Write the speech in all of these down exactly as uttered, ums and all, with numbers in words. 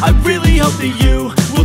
I really hope that you will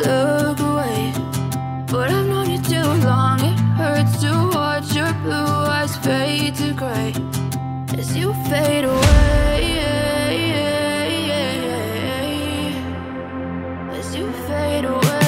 look away. But I've known you too long, it hurts to watch your blue eyes fade to gray as you fade away, as you fade away,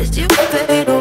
as you fade away.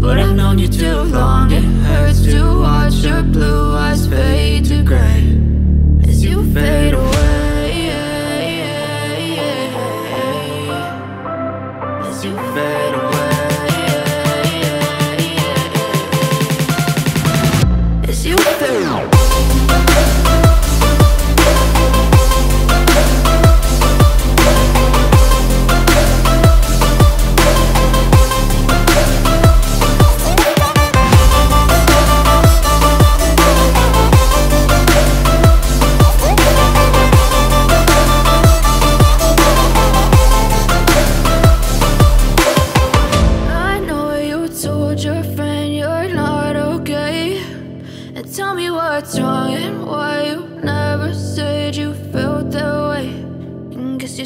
But I've known you too long, it hurts to watch your blue eyes